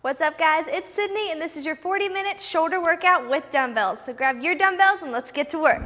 What's up guys, it's Sydney and this is your 40-minute shoulder workout with dumbbells. So grab your dumbbells and let's get to work.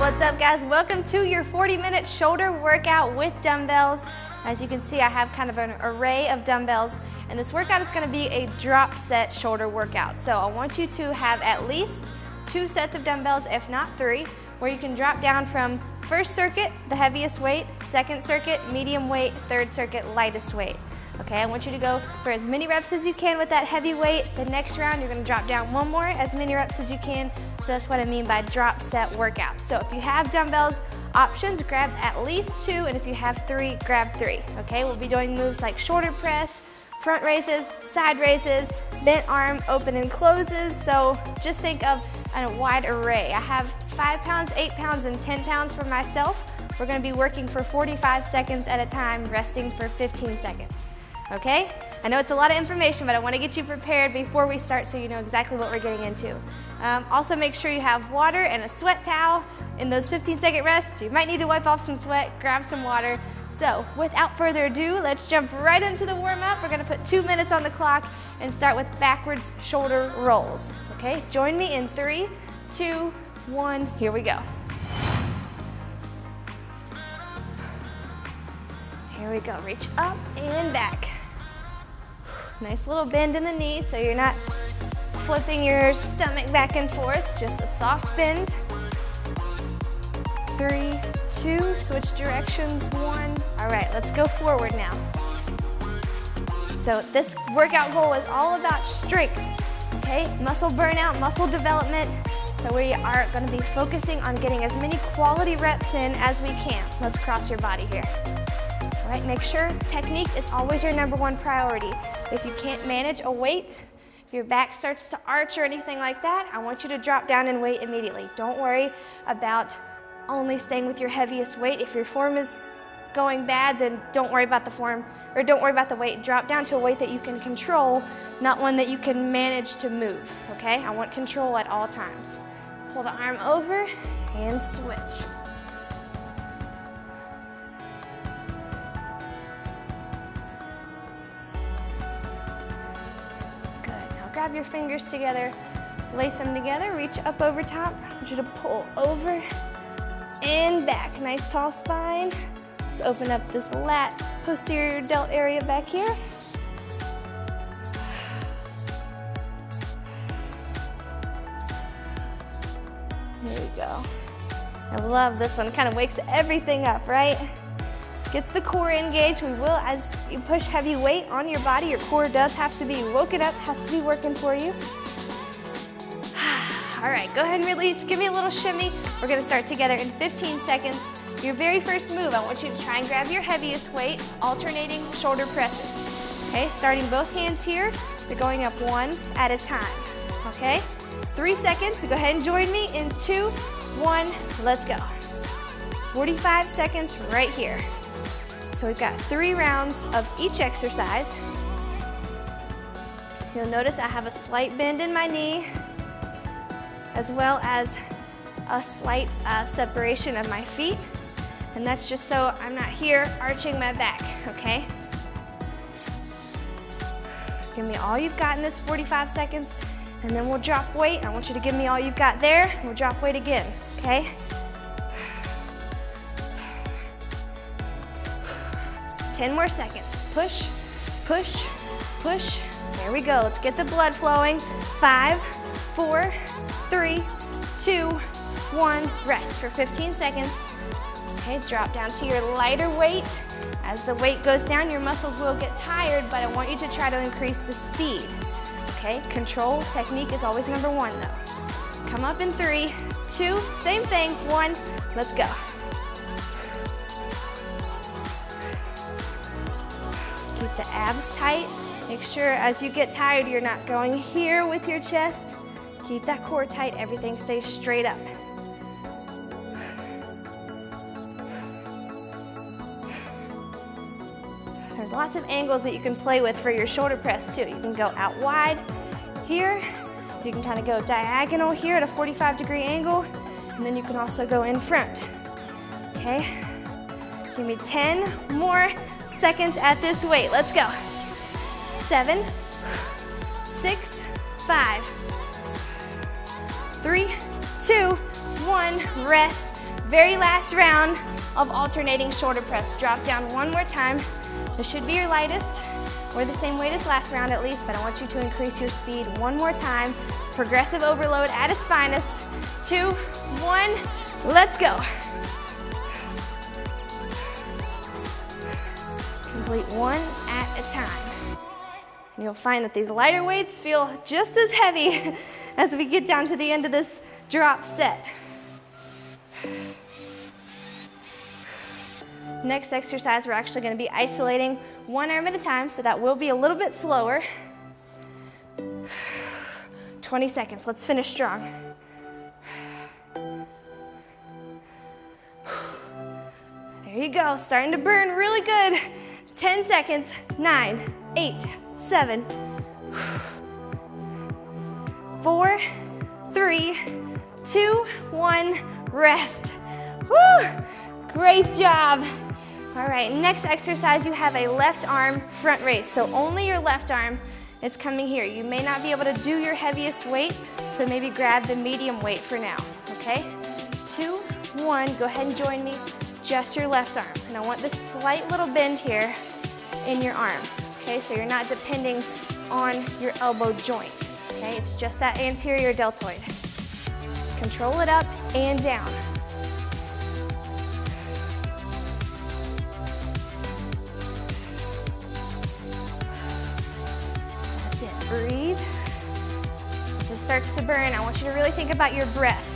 What's up guys, welcome to your 40-minute shoulder workout with dumbbells. As you can see, I have kind of an array of dumbbells and this workout is going to be a drop set shoulder workout. So I want you to have at least 2 sets of dumbbells, if not 3, where you can drop down from first circuit, the heaviest weight, second circuit, medium weight, third circuit, lightest weight. Okay, I want you to go for as many reps as you can with that heavy weight. The next round, you're gonna drop down one more, as many reps as you can. So that's what I mean by drop set workout. So if you have dumbbells options, grab at least 2, and if you have 3, grab 3. Okay, we'll be doing moves like shoulder press, front raises, side raises, bent arm open and closes. So just think of a wide array. I have 5 pounds, 8 pounds, and 10 pounds for myself. We're going to be working for 45 seconds at a time, resting for 15 seconds. Okay? I know it's a lot of information, but I want to get you prepared before we start so you know exactly what we're getting into. Also make sure you have water and a sweat towel in those 15-second rests. You might need to wipe off some sweat, grab some water. So without further ado, let's jump right into the warm-up. We're going to put 2 minutes on the clock and start with backwards shoulder rolls. Okay, join me in 3, 2, 1, here we go. Here we go, reach up and back. Nice little bend in the knee so you're not flipping your stomach back and forth, just a soft bend. 3, 2, switch directions, 1. All right, let's go forward now. So this workout goal is all about strength, okay? Muscle burnout, muscle development. So we are gonna be focusing on getting as many quality reps in as we can. Let's cross your body here. All right, make sure technique is always your #1 priority. If you can't manage a weight, if your back starts to arch or anything like that, I want you to drop down in weight immediately. Don't worry about only staying with your heaviest weight. If your form is going bad, then don't worry about the form, or don't worry about the weight. Drop down to a weight that you can control, not one that you can manage to move, okay? I want control at all times. Pull the arm over and switch. Good, now grab your fingers together, lace them together, reach up over top. I want you to pull over and back. Nice tall spine. Let's open up this lat, posterior delt area back here. There we go. I love this one. It kind of wakes everything up, right? Gets the core engaged. We will, as you push heavy weight on your body, your core does have to be woken up, has to be working for you. All right, go ahead and release. Give me a little shimmy. We're gonna start together in 15 seconds. Your very first move, I want you to try and grab your heaviest weight, alternating shoulder presses. Okay, starting both hands here, they're going up one at a time. Okay, 3 seconds, so go ahead and join me in 2, 1, let's go. 45 seconds right here. So we've got 3 rounds of each exercise. You'll notice I have a slight bend in my knee, as well as a slight separation of my feet. And that's just so I'm not here arching my back, okay? Give me all you've got in this 45 seconds, and then we'll drop weight. I want you to give me all you've got there, and we'll drop weight again, okay? Ten more seconds. Push, push, push. There we go. Let's get the blood flowing. 5, 4, 3, 2, 1. Rest for 15 seconds. Okay, drop down to your lighter weight. As the weight goes down, your muscles will get tired, but I want you to try to increase the speed. Okay, control, technique is always #1 though. Come up in 3, 2, same thing, 1, let's go. Keep the abs tight. Make sure as you get tired, you're not going here with your chest. Keep that core tight, everything stays straight up. There's lots of angles that you can play with for your shoulder press too. You can go out wide here, you can kind of go diagonal here at a 45-degree angle, And then you can also go in front. Okay, give me 10 more seconds at this weight. Let's go. 7, 6, 5, 3, 2, 1, rest. Very last round of alternating shoulder press. Drop down one more time. This should be your lightest, or the same weight as last round at least, but I want you to increase your speed one more time. Progressive overload at its finest. 2, 1, let's go. Complete one at a time. And you'll find that these lighter weights feel just as heavy as we get down to the end of this drop set. Next exercise, we're actually going to be isolating one arm at a time, so that will be a little bit slower. 20 seconds, let's finish strong. There you go, starting to burn really good. 10 seconds, 9, 8, 7, 4, 3, 2, 1, rest. Woo! Great job. All right, next exercise, you have a left arm front raise. So only your left arm is coming here. You may not be able to do your heaviest weight, so maybe grab the medium weight for now, okay? 2, 1, go ahead and join me, just your left arm. And I want this slight little bend here in your arm, okay? So you're not depending on your elbow joint, okay? It's just that anterior deltoid. Control it up and down. Breathe. As it starts to burn, I want you to really think about your breath.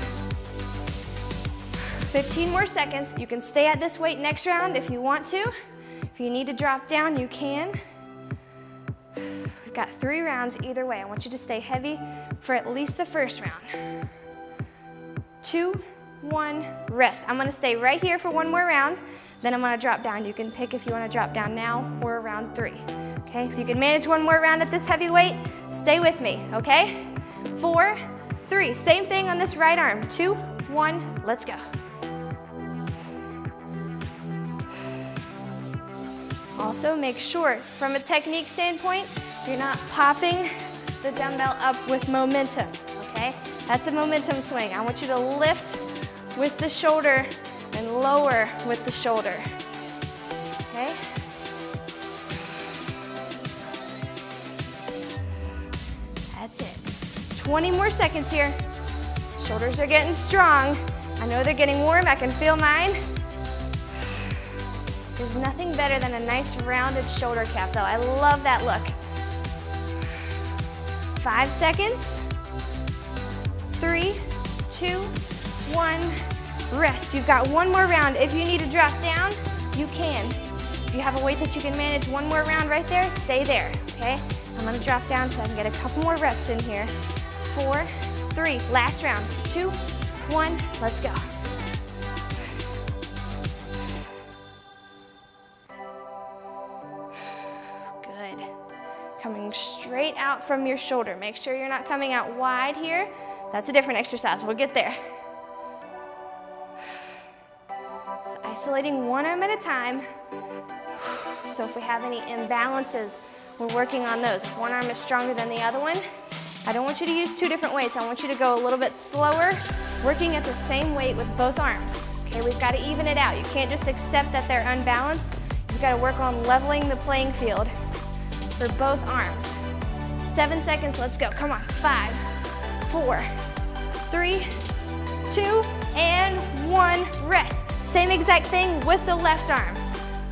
15 more seconds. You can stay at this weight next round if you want to. If you need to drop down, you can. We've got 3 rounds either way. I want you to stay heavy for at least the first round. 2, 1, rest. I'm going to stay right here for one more round. Then I'm going to drop down. You can pick if you want to drop down now or round 3. Okay, if you can manage one more round at this heavy weight, stay with me, okay? 4, 3, same thing on this right arm. 2, 1, let's go. Also, make sure, from a technique standpoint, you're not popping the dumbbell up with momentum, okay? That's a momentum swing. I want you to lift with the shoulder and lower with the shoulder, okay? That's it. 20 more seconds here. Shoulders are getting strong. I know they're getting warm. I can feel mine. There's nothing better than a nice rounded shoulder cap, though. I love that look. 5 seconds. 3, 2, 1, rest. You've got one more round. If you need to drop down, you can. If you have a weight that you can manage one more round right there, stay there, okay? I'm gonna drop down so I can get a couple more reps in here. 4, 3, last round. 2, 1, let's go. Good. Coming straight out from your shoulder. Make sure you're not coming out wide here. That's a different exercise, we'll get there. So isolating one arm at a time. So if we have any imbalances, we're working on those. If one arm is stronger than the other one, I don't want you to use 2 different weights. I want you to go a little bit slower, working at the same weight with both arms. Okay, we've got to even it out. You can't just accept that they're unbalanced. You've got to work on leveling the playing field for both arms. 7 seconds, let's go. Come on. 5, 4, 3, 2, and 1. Rest. Same exact thing with the left arm.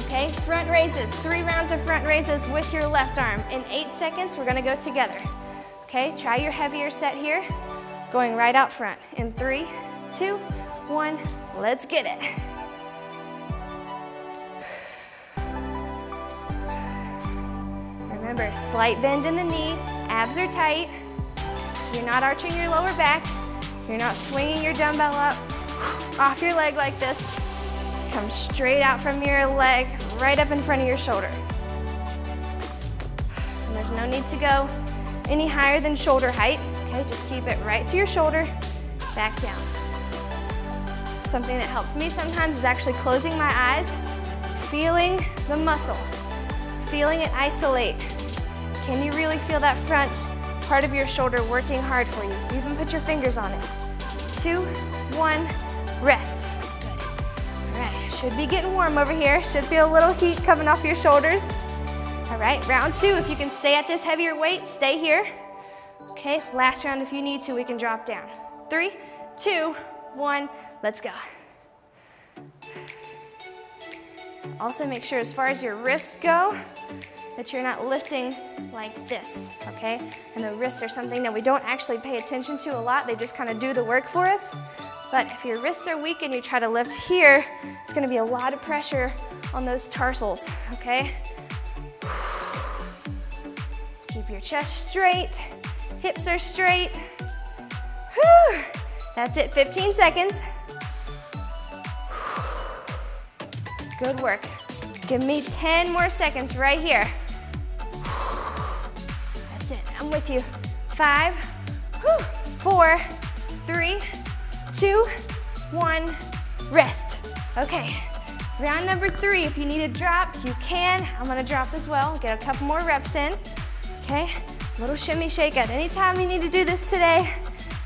Okay, front raises, 3 rounds of front raises with your left arm. In 8 seconds, we're gonna go together. Okay, try your heavier set here, going right out front. In 3, 2, 1, let's get it. Remember, slight bend in the knee, abs are tight, you're not arching your lower back, you're not swinging your dumbbell up off your leg like this. Come straight out from your leg, right up in front of your shoulder. And there's no need to go any higher than shoulder height. Okay, just keep it right to your shoulder, back down. something that helps me sometimes is actually closing my eyes, feeling the muscle, feeling it isolate. Can you really feel that front part of your shoulder working hard for you? You even put your fingers on it. 2, 1, rest. All right, should be getting warm over here. Should feel a little heat coming off your shoulders. All right, round two. If you can stay at this heavier weight, stay here. Okay, last round if you need to, we can drop down. 3, 2, 1, let's go. Also make sure as far as your wrists go, that you're not lifting like this, okay? And the wrists are something that we don't actually pay attention to a lot. They just kind of do the work for us. But if your wrists are weak and you try to lift here, it's gonna be a lot of pressure on those tarsals, okay? Keep your chest straight, hips are straight. Whew. That's it, 15 seconds. Good work. Give me 10 more seconds right here. That's it, I'm with you. 5, 4, 3, 2, 1, rest. Okay, round number three. If you need a drop, you can. I'm gonna drop as well, get a couple more reps in. Okay, little shimmy shake out. Anytime you need to do this today,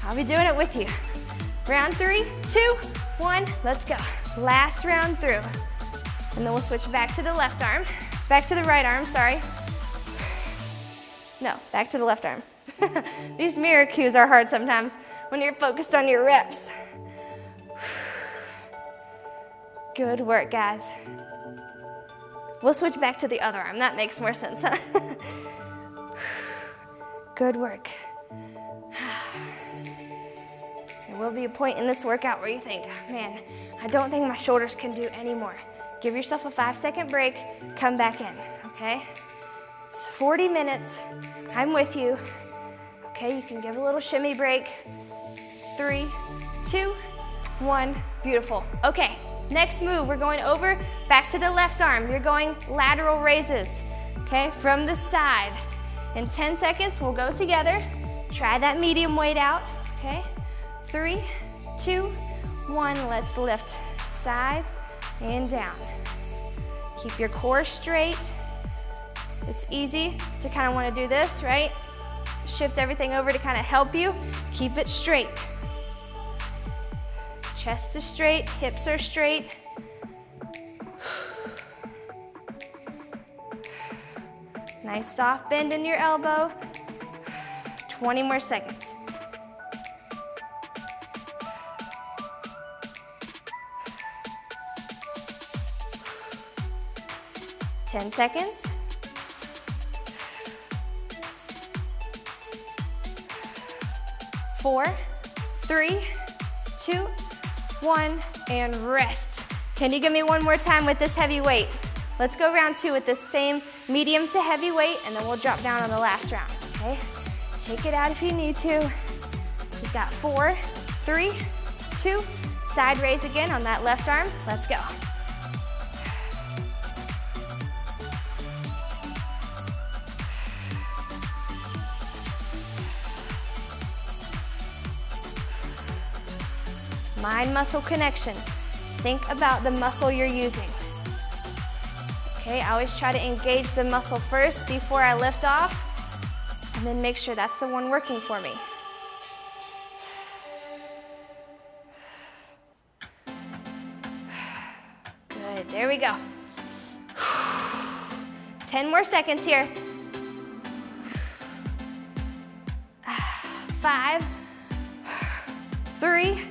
I'll be doing it with you. Round 3, 2, 1, let's go. Last round through. And then we'll switch back to the left arm. Back to the right arm, sorry. No, back to the left arm. These mirror cues are hard sometimes when you're focused on your reps. Good work, guys. We'll switch back to the other arm. That makes more sense, huh? Good work. There will be a point in this workout where you think, man, I don't think my shoulders can do anymore. Give yourself a 5-second break, come back in, okay? It's 40 minutes, I'm with you. Okay, you can give a little shimmy break. 3, 2, 1, beautiful. Okay, next move, we're going over, back to the left arm. You're going lateral raises, okay, from the side. In 10 seconds, we'll go together. Try that medium weight out, okay? 3, 2, 1, let's lift. Side and down. Keep your core straight. It's easy to kind of want to do this, right? Shift everything over to kind of help you. Keep it straight. Chest is straight, hips are straight. Nice soft bend in your elbow. 20 more seconds. Ten seconds. Four, three, two, one, and rest. Can you give me one more time with this heavy weight? Let's go round two with this same medium to heavy weight, and then we'll drop down on the last round, okay? Shake it out if you need to. We've got 4, 3, 2, side raise again on that left arm. Let's go. Mind-muscle connection. Think about the muscle you're using. Okay, I always try to engage the muscle first before I lift off, and then make sure that's the one working for me. Good, there we go. 10 more seconds here. 5, 3,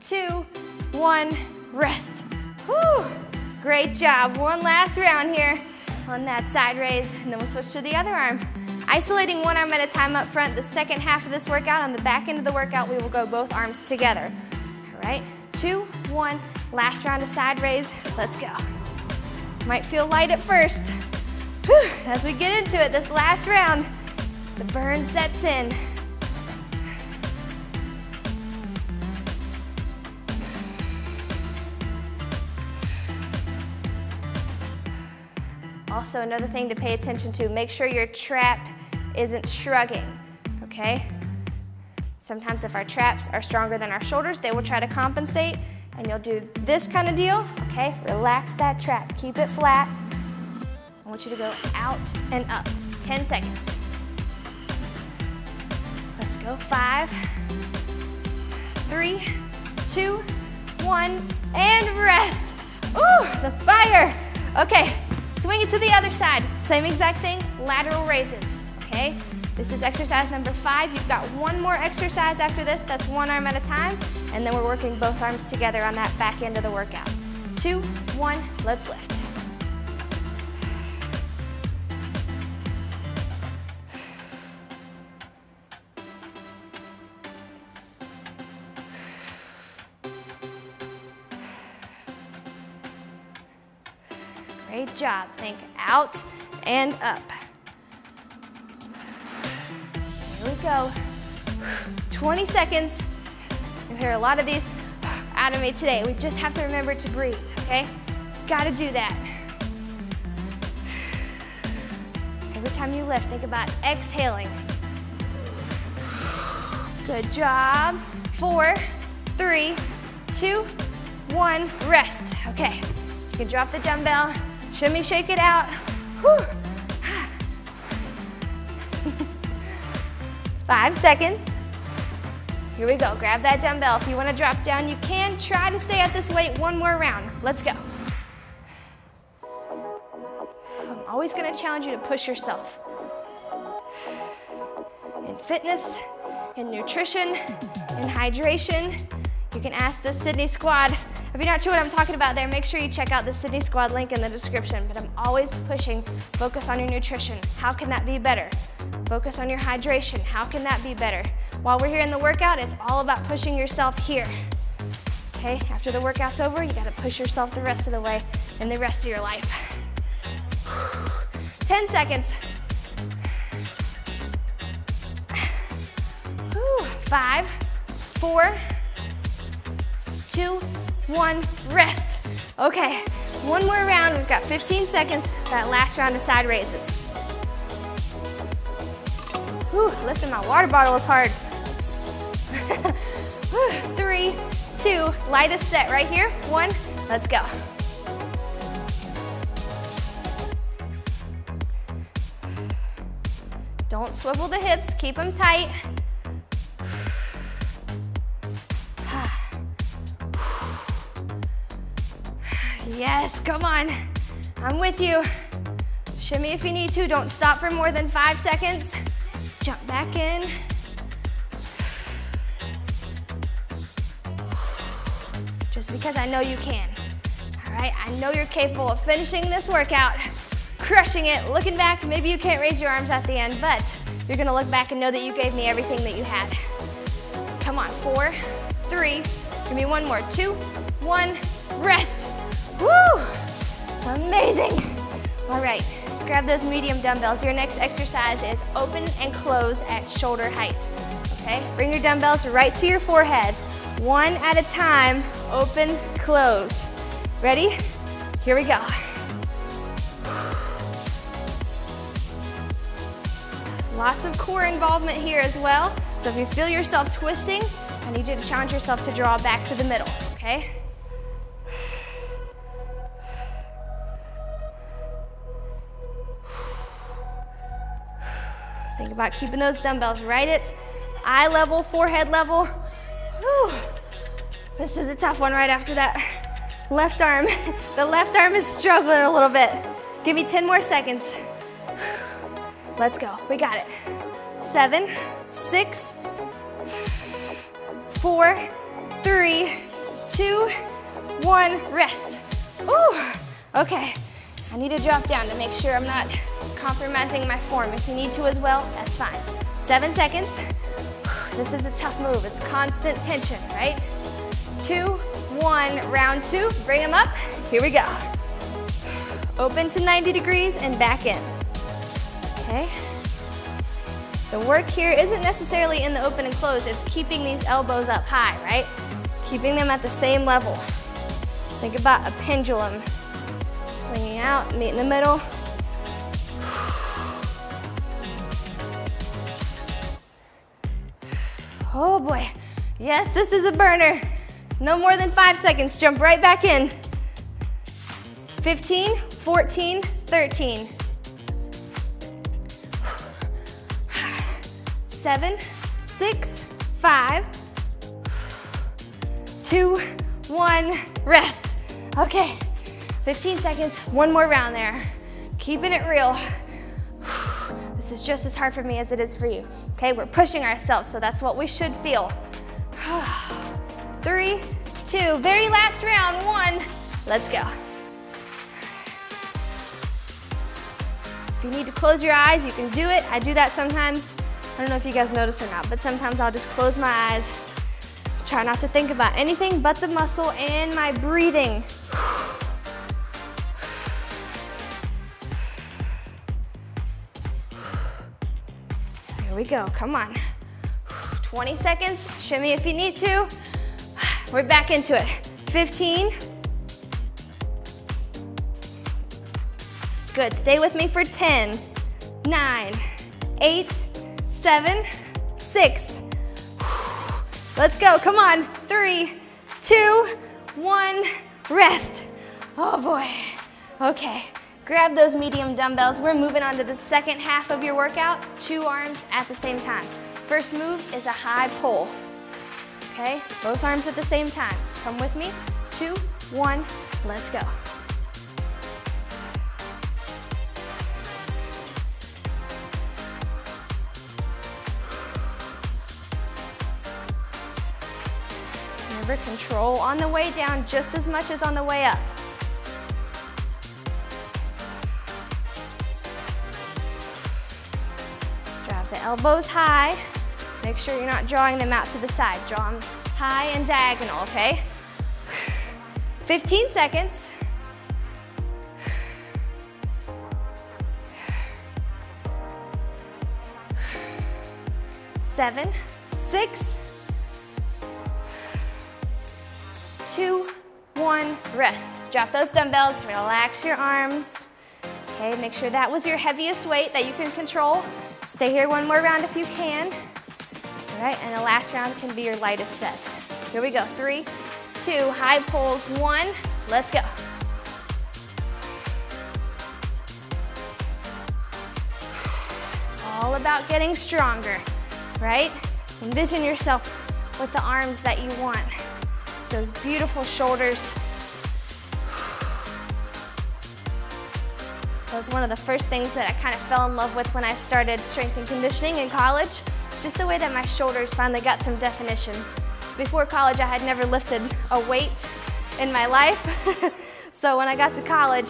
2, 1, rest. Whew. Great job. One last round here on that side raise, and then we'll switch to the other arm. Isolating one arm at a time up front, the second half of this workout, on the back end of the workout, we will go both arms together. All right, 2, 1, last round of side raise, let's go. Might feel light at first. Whew. As we get into it, this last round, the burn sets in. Also, another thing to pay attention to, make sure your trap isn't shrugging, okay? Sometimes if our traps are stronger than our shoulders, they will try to compensate and you'll do this kind of deal, okay? Relax that trap, keep it flat. I want you to go out and up, 10 seconds. Let's go, 5, 3, 2, 1, and rest. Ooh, the fire. Okay, swing it to the other side. Same exact thing, lateral raises, okay? This is exercise number 5. You've got one more exercise after this. That's one arm at a time. And then we're working both arms together on that back end of the workout. 2, 1, let's lift. Great job. Think out and up. Here we go, 20 seconds. You'll hear a lot of these out of me today. We just have to remember to breathe, okay? Gotta do that. Every time you lift, think about exhaling. Good job. 4, 3, 2, 1, rest. Okay, you can drop the dumbbell, shimmy, shake it out. Whew. 5 seconds. Here we go. Grab that dumbbell. If you want to drop down, you can. Try to stay at this weight one more round. Let's go. I'm always going to challenge you to push yourself. In fitness, in nutrition, in hydration, you can ask the Sydney Squad. If you're not sure what I'm talking about there, make sure you check out the Sydney Squad link in the description. But I'm always pushing. Focus on your nutrition. How can that be better? Focus on your hydration. How can that be better? While we're here in the workout, it's all about pushing yourself here. Okay, after the workout's over, you gotta push yourself the rest of the way and the rest of your life. 10 seconds. 5, 4, 2, 1, rest. Okay, one more round. We've got 15 seconds. That last round of side raises. Whew, lifting my water bottle is hard. 3, 2, lightest set right here. 1, let's go. Don't swivel the hips, keep them tight. Yes, come on, I'm with you. Shimmy if you need to, don't stop for more than 5 seconds. Jump back in. Just because I know you can. All right, I know you're capable of finishing this workout, crushing it, looking back. Maybe you can't raise your arms at the end, but you're gonna look back and know that you gave me everything that you had. Come on, 4, 3, give me one more, 2, 1, rest. Woo, amazing. All right. Grab those medium dumbbells. Your next exercise is open and close at shoulder height, okay? Bring your dumbbells right to your forehead. One at a time, open, close. Ready? Here we go. Lots of core involvement here as well. So if you feel yourself twisting, I need you to challenge yourself to draw back to the middle, okay? Think about keeping those dumbbells right at eye level, forehead level. Whew. This is a tough one right after that left arm. The left arm is struggling a little bit. Give me 10 more seconds. Let's go. We got it. 7, 6, 4, 3, 2, 1, rest. Ooh. Okay. I need to drop down to make sure I'm not compromising my form. If you need to as well, that's fine. 7 seconds. This is a tough move. It's constant tension, right? 2, 1, round 2. Bring them up. Here we go. Open to 90 degrees and back in. Okay. The work here isn't necessarily in the open and close. It's keeping these elbows up high, right? Keeping them at the same level. Think about a pendulum. Swinging out, meet in the middle. Oh boy, yes, this is a burner. No more than 5 seconds, jump right back in. 15, 14, 13. 7, 6, 5, 2, 1, rest. Okay, 15 seconds, one more round there. Keeping it real. This is just as hard for me as it is for you. Okay, we're pushing ourselves, so that's what we should feel. 3, 2, very last round, 1. Let's go. If you need to close your eyes, you can do it. I do that sometimes. I don't know if you guys notice or not, but sometimes I'll just close my eyes. Try not to think about anything but the muscle and my breathing. Here we go, come on. 20 seconds, shimmy if you need to. We're back into it. 15. Good, stay with me for 10, 9, 8, 7, 6. Let's go, come on. 3, 2, 1, rest. Oh boy, okay. Grab those medium dumbbells. We're moving on to the second half of your workout, 2 arms at the same time. First move is a high pull, okay? Both arms at the same time. Come with me, 2, 1, let's go. Remember, control on the way down just as much as on the way up. Drive the elbows high. Make sure you're not drawing them out to the side. Draw them high and diagonal, okay? 15 seconds. Seven, 6, 2, 1, rest. Drop those dumbbells, relax your arms. Okay, make sure that was your heaviest weight that you can control. Stay here one more round if you can. All right, and the last round can be your lightest set. Here we go, 3, 2, high pulls, 1, let's go. All about getting stronger, right? Envision yourself with the arms that you want. Those beautiful shoulders. That was one of the first things that I kind of fell in love with when I started strength and conditioning in college. Just the way that my shoulders finally got some definition. Before college, I had never lifted a weight in my life. So when I got to college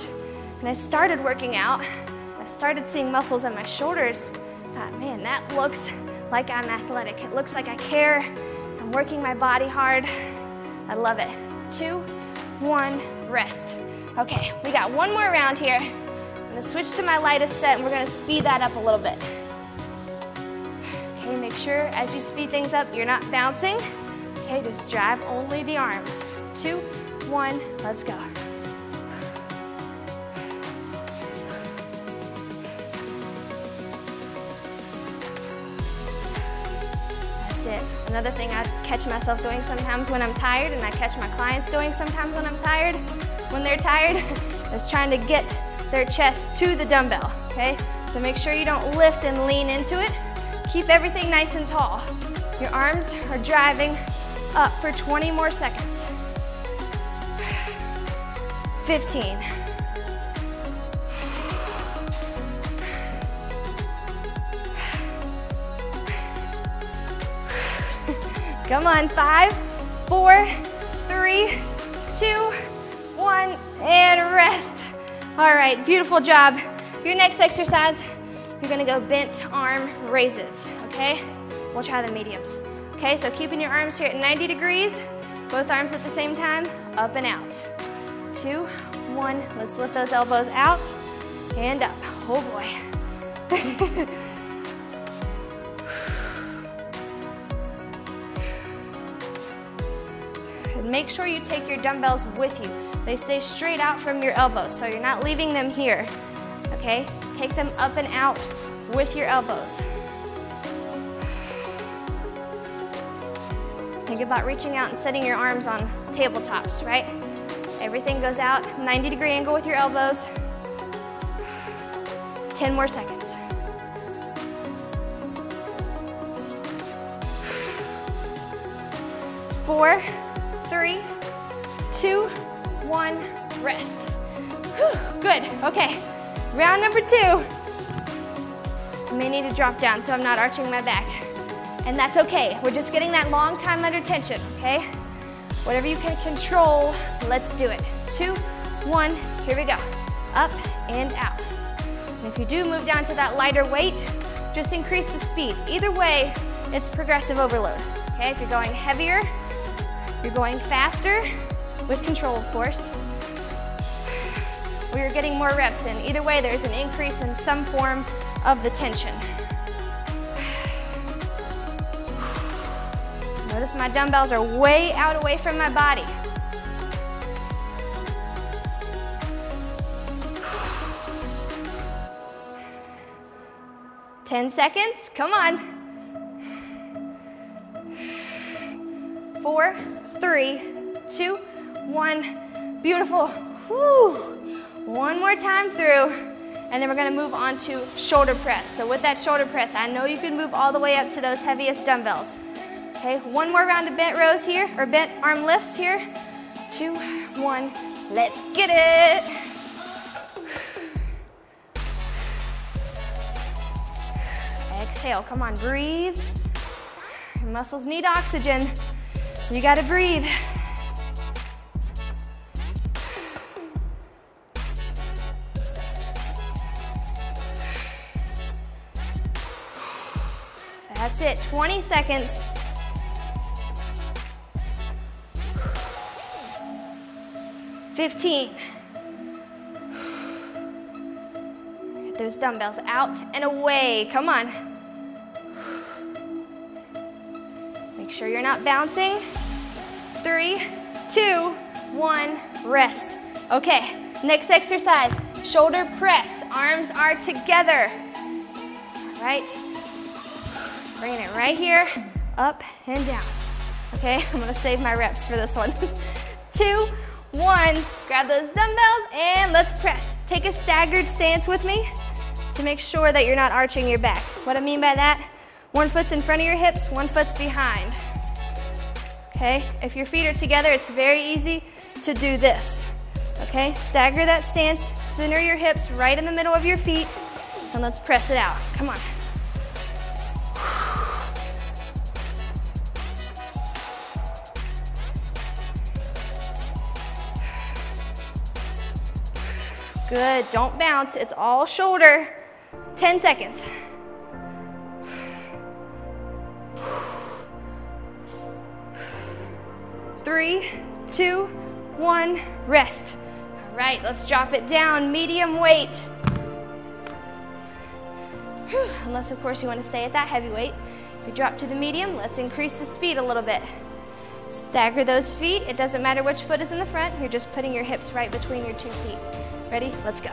and I started working out, I started seeing muscles in my shoulders. I thought, man, that looks like I'm athletic. It looks like I care. I'm working my body hard. I love it. 2, 1, rest. Okay, we got one more round here. I'm gonna switch to my lightest set and we're gonna speed that up a little bit. Okay, make sure as you speed things up, you're not bouncing. Okay, just drive only the arms. 2, 1, let's go. It. Another thing I catch myself doing sometimes when I'm tired, and I catch my clients doing sometimes when I'm tired, when they're tired, is trying to get their chest to the dumbbell, okay? So make sure you don't lift and lean into it. Keep everything nice and tall. Your arms are driving up for 20 more seconds. 15. 5, 4, 3, 2, 1, and rest. All right, beautiful job. Your next exercise, you're gonna go bent arm raises, okay? We'll try the mediums. Okay, so keeping your arms here at 90 degrees, both arms at the same time, up and out. 2, 1, let's lift those elbows out and up. Oh boy. Make sure you take your dumbbells with you. They stay straight out from your elbows, so you're not leaving them here, okay? Take them up and out with your elbows. Think about reaching out and setting your arms on tabletops, right? Everything goes out, 90-degree angle with your elbows. 10 more seconds. Four, three, two, one, rest. Whew, good, okay. Round number two. I may need to drop down so I'm not arching my back. And that's okay, we're just getting that long time under tension, okay? Whatever you can control, let's do it. Two, one, here we go. Up and out. And if you do move down to that lighter weight, just increase the speed. Either way, it's progressive overload, okay? If you're going heavier, you're going faster, with control, of course. We are getting more reps in. Either way, there's an increase in some form of the tension. Notice my dumbbells are way out away from my body. Ten seconds, come on. Four, three, two, one. Beautiful. Whew. One more time through, and then we're gonna move on to shoulder press. So with that shoulder press, I know you can move all the way up to those heaviest dumbbells. Okay, one more round of bent rows here, or bent arm lifts here. Two, one, let's get it. Exhale, come on, breathe. Your muscles need oxygen. You gotta breathe. That's it, 20 seconds. Fifteen. Get those dumbbells out and away. Come on. Make sure you're not bouncing. Three, two, one, rest. Okay, next exercise, shoulder press. Arms are together. All right. Bringing it right here, up and down. Okay, I'm gonna save my reps for this one. Two, one, grab those dumbbells and let's press. Take a staggered stance with me to make sure that you're not arching your back. What I mean by that, one foot's in front of your hips, one foot's behind. Okay, if your feet are together, it's very easy to do this. Okay, stagger that stance, center your hips right in the middle of your feet, and let's press it out. Come on. Good, don't bounce, it's all shoulder. 10 seconds. Three, two, one, rest. All right, let's drop it down, medium weight. Whew. Unless, of course, you want to stay at that heavy weight. If you drop to the medium, let's increase the speed a little bit. Stagger those feet, it doesn't matter which foot is in the front, you're just putting your hips right between your two feet. Ready? Let's go.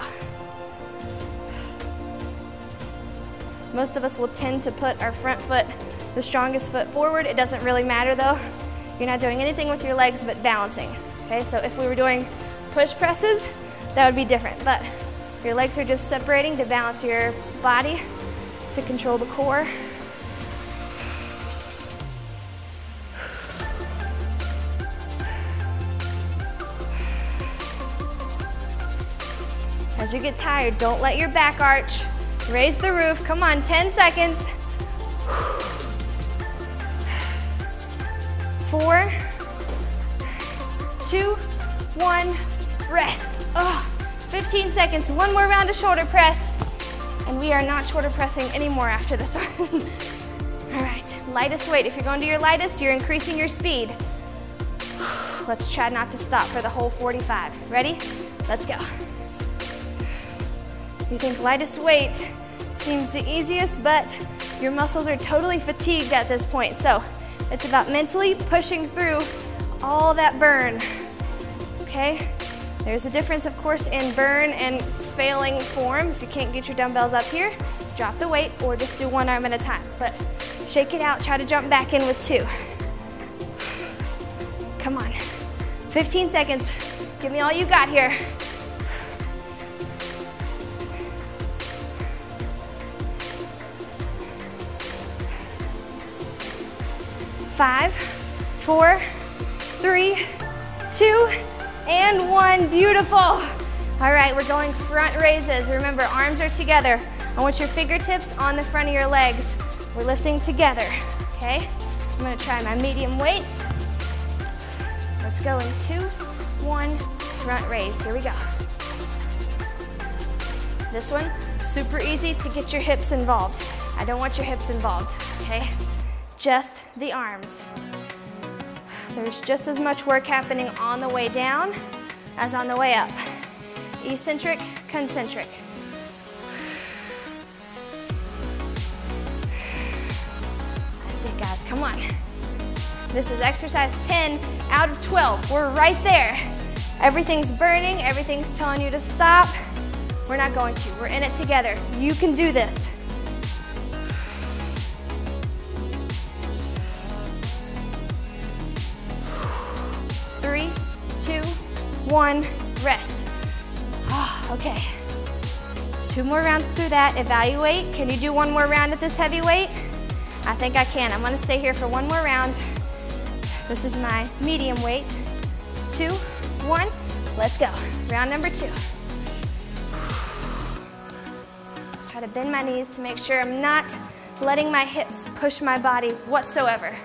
Most of us will tend to put our front foot, the strongest foot, forward. It doesn't really matter though. You're not doing anything with your legs but balancing. Okay, so if we were doing push presses, that would be different, but your legs are just separating to balance your body, to control the core. As you get tired, don't let your back arch. Raise the roof, come on, 10 seconds. Four, two, one, rest. Oh, 15 seconds, one more round of shoulder press. And we are not shoulder pressing anymore after this one. All right, lightest weight. If you're going to your lightest, you're increasing your speed. Let's try not to stop for the whole 45. Ready? Let's go. You think lightest weight seems the easiest, but your muscles are totally fatigued at this point. So it's about mentally pushing through all that burn, okay? There's a difference, of course, in burn and failing form. If you can't get your dumbbells up here, drop the weight or just do one arm at a time. But shake it out, try to jump back in with two. 15 seconds. Give me all you got here. Five, four, three, two, and one. Beautiful. All right, we're going front raises. Remember, arms are together. I want your fingertips on the front of your legs. We're lifting together, okay? I'm gonna try my medium weights. Let's go in 2, 1, front raise. Here we go. This one, super easy to get your hips involved. I don't want your hips involved, okay? Just the arms. There's just as much work happening on the way down as on the way up. Eccentric, concentric. That's it, guys, come on. This is exercise 10 out of 12. We're right there. Everything's burning, everything's telling you to stop. We're not going to, we're in it together. You can do this. One, rest. Oh, okay. 2 more rounds through that. Evaluate. Can you do 1 more round at this heavy weight? I think I can. I'm gonna stay here for 1 more round. This is my medium weight. 2, 1, let's go. Round number 2. Try to bend my knees to make sure I'm not letting my hips push my body whatsoever.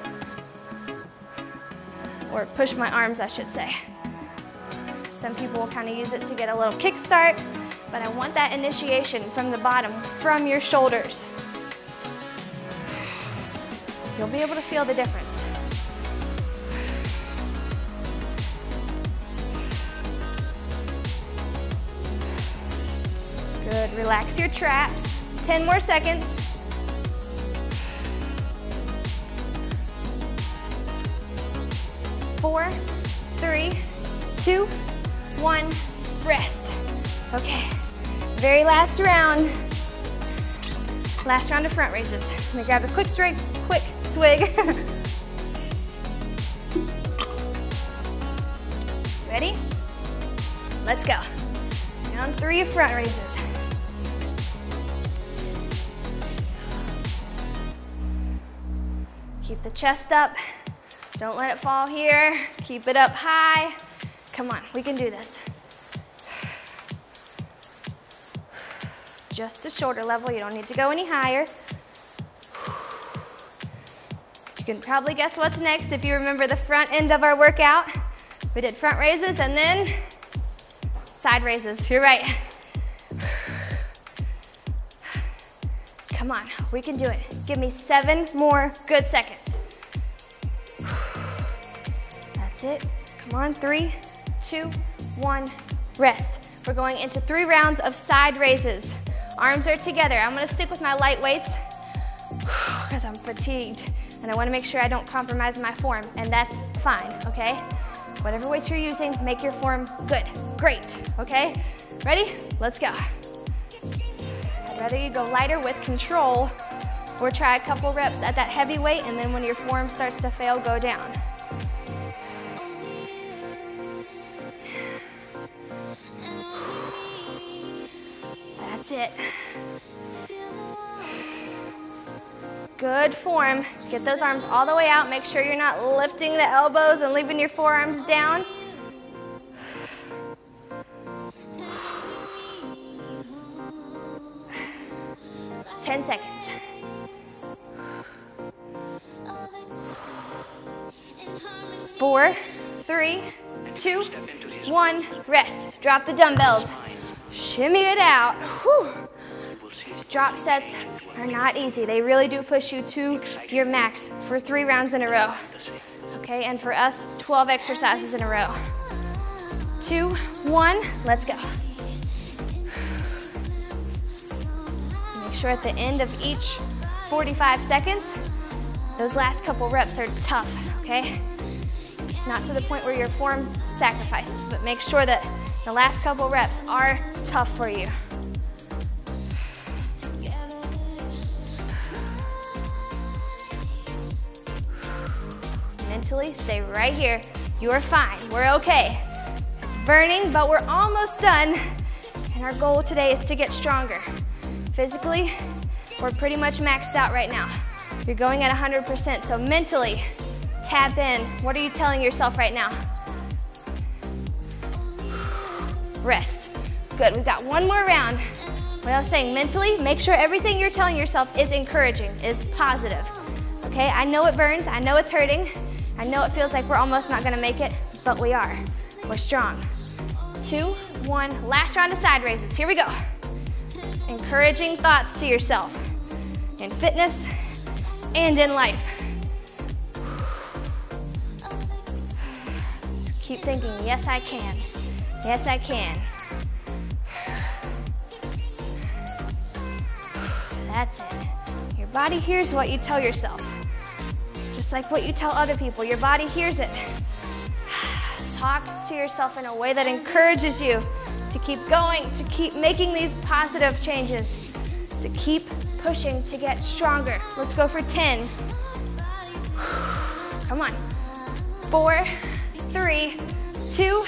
Or push my arms, I should say. Some people will kind of use it to get a little kickstart, but I want that initiation from the bottom, from your shoulders. You'll be able to feel the difference. Good, relax your traps. 10 more seconds. Four, three, two, one, rest. Okay, very last round. Last round of front raises. Let me grab a quick swig. Ready? Let's go. Round 3 of front raises. Keep the chest up. Don't let it fall here. Keep it up high. Come on, we can do this. Just to shoulder level, you don't need to go any higher. You can probably guess what's next if you remember the front end of our workout. We did front raises and then side raises, you're right. Come on, we can do it. Give me 7 more good seconds. That's it, come on, 3, 2, 1, rest. We're going into 3 rounds of side raises. Arms are together. I'm gonna stick with my light weights because I'm fatigued and I wanna make sure I don't compromise my form, and that's fine, okay? Whatever weights you're using, make your form good, great, okay? Ready? Let's go. I'd rather you go lighter with control or try a couple reps at that heavy weight, and then when your form starts to fail, go down. That's it. Good form. Get those arms all the way out. Make sure you're not lifting the elbows and leaving your forearms down. Seconds. 4, 3, 2, 1, rest. Drop the dumbbells. Shimmy it out. Whew. These drop sets are not easy. They really do push you to your max for 3 rounds in a row. Okay, and for us, 12 exercises in a row. 2, 1, let's go. Make sure at the end of each 45 seconds, those last couple reps are tough, okay? Not to the point where your form sacrifices, but make sure that the last couple reps are tough for you. Mentally, stay right here. You're fine, we're okay. It's burning, but we're almost done. And our goal today is to get stronger. Physically, we're pretty much maxed out right now. You're going at 100%, so mentally, tap in. What are you telling yourself right now? Rest. Good, we've got one more round. What I was saying, mentally, make sure everything you're telling yourself is encouraging, is positive. Okay, I know it burns, I know it's hurting, I know it feels like we're almost not gonna make it, but we are. We're strong. 2, 1, last round of side raises, here we go. Encouraging thoughts to yourself in fitness and in life. Just keep thinking, yes I can, yes I can. That's it. Your body hears what you tell yourself. Just like what you tell other people, your body hears it. Talk to yourself in a way that encourages you to keep going, to keep making these positive changes, to keep pushing, to get stronger. Let's go for 10. Come on. 4, 3, 2,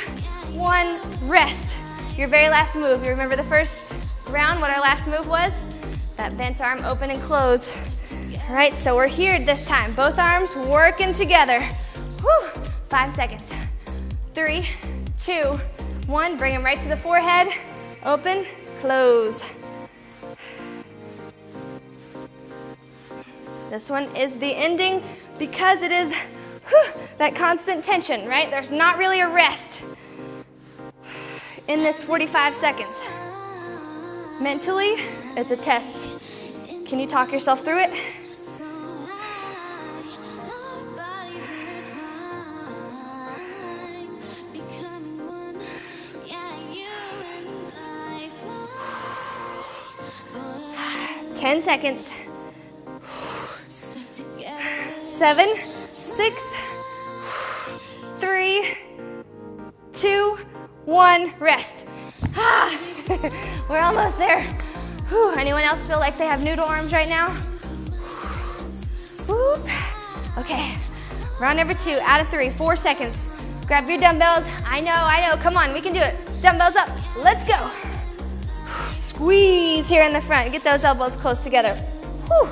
1, rest. Your very last move. You remember the first round, what our last move was? That bent arm open and close. All right, so we're here this time. Both arms working together. Whew, 5 seconds. 3, 2, 1. Bring them right to the forehead. Open, close. This one is the ending because it is that constant tension, right? There's not really a rest in this 45 seconds. Mentally, it's a test. Can you talk yourself through it? Yeah, 10 seconds. 7, 6, 3, 2, 1, rest. Ah, we're almost there. Whew, anyone else feel like they have noodle arms right now? Whoop. Okay, round number 2, out of 3, 4 seconds. Grab your dumbbells. I know, come on, we can do it. Dumbbells up, let's go. Squeeze here in the front, get those elbows close together. Whew.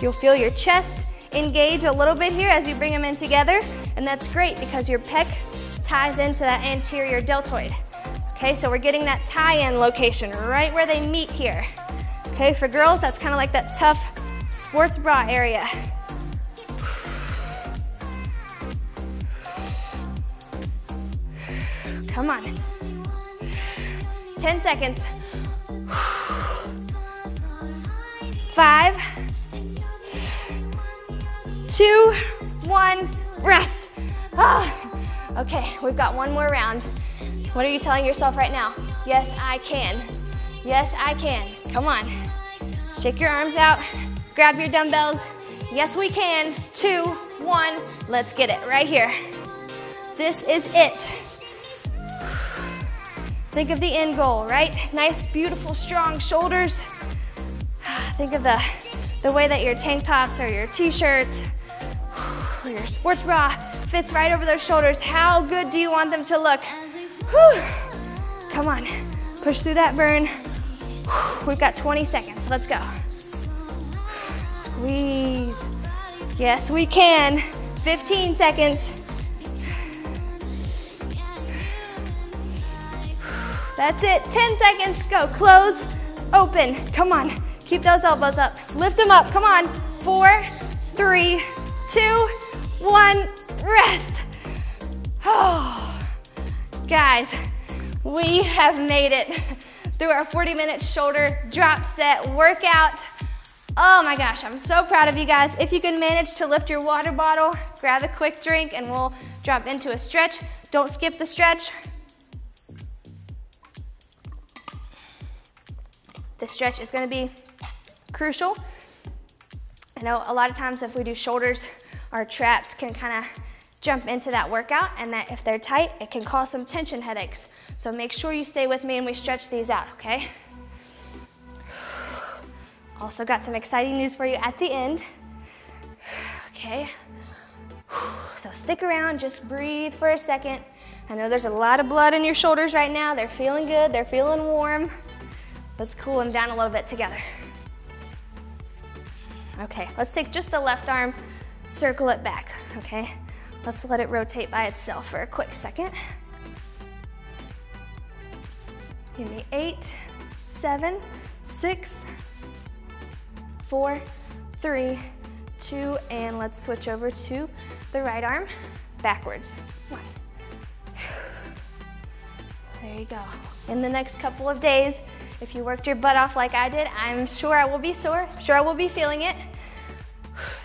You'll feel your chest engage a little bit here as you bring them in together, and that's great because your pec ties into that anterior deltoid. Okay, so we're getting that tie-in location right where they meet here. Okay, for girls, that's kind of like that tough sports bra area. Come on. 10 seconds. 5, 2, 1, rest. Oh. Okay, we've got one more round. What are you telling yourself right now? Yes, I can. Yes, I can. Come on. Shake your arms out. Grab your dumbbells. Yes, we can. 2, 1. Let's get it right here. This is it. Think of the end goal, right? Nice, beautiful, strong shoulders. Think of the way that your tank tops or your t-shirts, your sports bra fits right over their shoulders. How good do you want them to look? Whew. Come on, push through that burn. Whew. We've got 20 seconds, let's go. Squeeze, yes we can. 15 seconds. That's it, 10 seconds, go. Close, open, come on. Keep those elbows up, lift them up, come on. 4, 3, 2, 1, rest. Oh, guys, we have made it through our 40-minute shoulder drop set workout. Oh my gosh, I'm so proud of you guys. If you can manage to lift your water bottle, grab a quick drink and we'll drop into a stretch. Don't skip the stretch. The stretch is gonna be crucial. I know a lot of times if we do shoulders, our traps can kind of jump into that workout, and that if they're tight, it can cause some tension headaches. So make sure you stay with me and we stretch these out, okay? Also got some exciting news for you at the end. okay? So stick around, just breathe for a second. I know there's a lot of blood in your shoulders right now. They're feeling good, they're feeling warm. Let's cool them down a little bit together. Okay, let's take just the left arm, circle it back, okay? Let's let it rotate by itself for a quick second. Give me 8, 7, 6, 4, 3, 2, and let's switch over to the right arm, backwards. 1. There you go. In the next couple of days, if you worked your butt off like I did, I'm sure I will be sore, I'm sure I will be feeling it.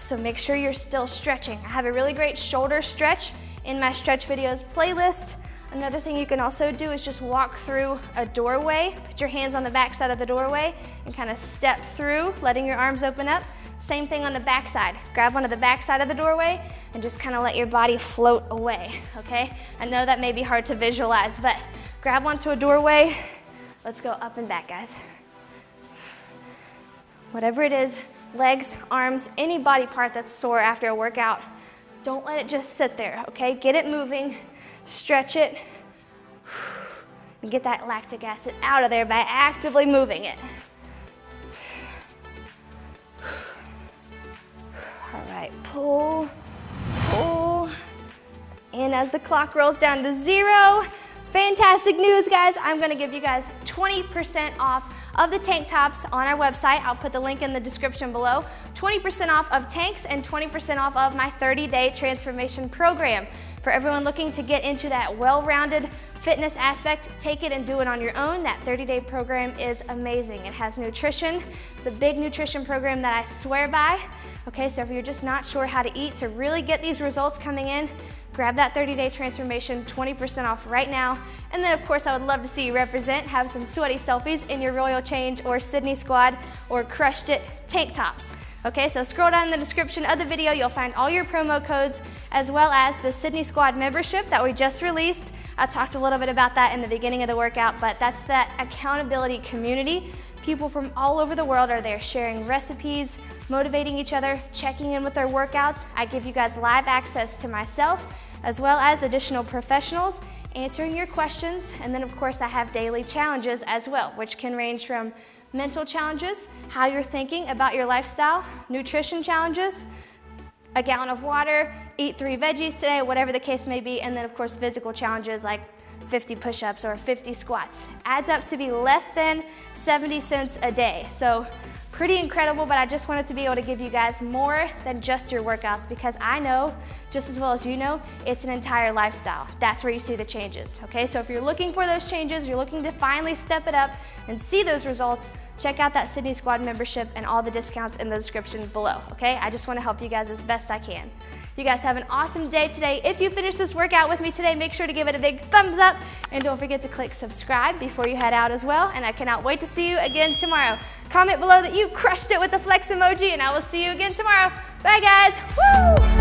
So make sure you're still stretching. I have a really great shoulder stretch in my stretch videos playlist. Another thing you can also do is just walk through a doorway, put your hands on the back side of the doorway and kind of step through, letting your arms open up. Same thing on the back side. Grab one of the back side of the doorway and just kind of let your body float away, okay? I know that may be hard to visualize, but grab onto a doorway. Let's go up and back, guys. Whatever it is, legs, arms, any body part that's sore after a workout, don't let it just sit there, okay? Get it moving, stretch it, and get that lactic acid out of there by actively moving it. All right, pull, pull, and as the clock rolls down to 0, fantastic news, guys. I'm gonna give you guys 20% off of the tank tops on our website. I'll put the link in the description below. 20% off of tanks and 20% off of my 30-day transformation program. For everyone looking to get into that well-rounded fitness aspect, take it and do it on your own. That 30-day program is amazing. It has nutrition, the big nutrition program that I swear by. Okay, so if you're just not sure how to eat to really get these results coming in, grab that 30-day transformation, 20% off right now. And then of course, I would love to see you represent, have some sweaty selfies in your Royal Change or Sydney Squad or Crushed It tank tops. Okay, so scroll down in the description of the video, you'll find all your promo codes as well as the Sydney Squad membership that we just released. I talked a little bit about that in the beginning of the workout, but that's that accountability community. People from all over the world are there sharing recipes, motivating each other, checking in with their workouts. I give you guys live access to myself, as well as additional professionals, answering your questions, and then of course I have daily challenges as well, which can range from mental challenges, how you're thinking about your lifestyle, nutrition challenges, a gallon of water, eat 3 veggies today, whatever the case may be, and then of course physical challenges like 50 push-ups or 50 squats. Adds up to be less than 70 cents a day. So pretty incredible, but I just wanted to be able to give you guys more than just your workouts because I know, just as well as you know, it's an entire lifestyle. That's where you see the changes, okay? So if you're looking for those changes, you're looking to finally step it up and see those results, check out that Sydney Squad membership and all the discounts in the description below, okay? I just wanna help you guys as best I can. You guys have an awesome day today. If you finish this workout with me today, make sure to give it a big thumbs up and don't forget to click subscribe before you head out as well. And I cannot wait to see you again tomorrow. Comment below that you crushed it with the flex emoji and I will see you again tomorrow. Bye guys, woo!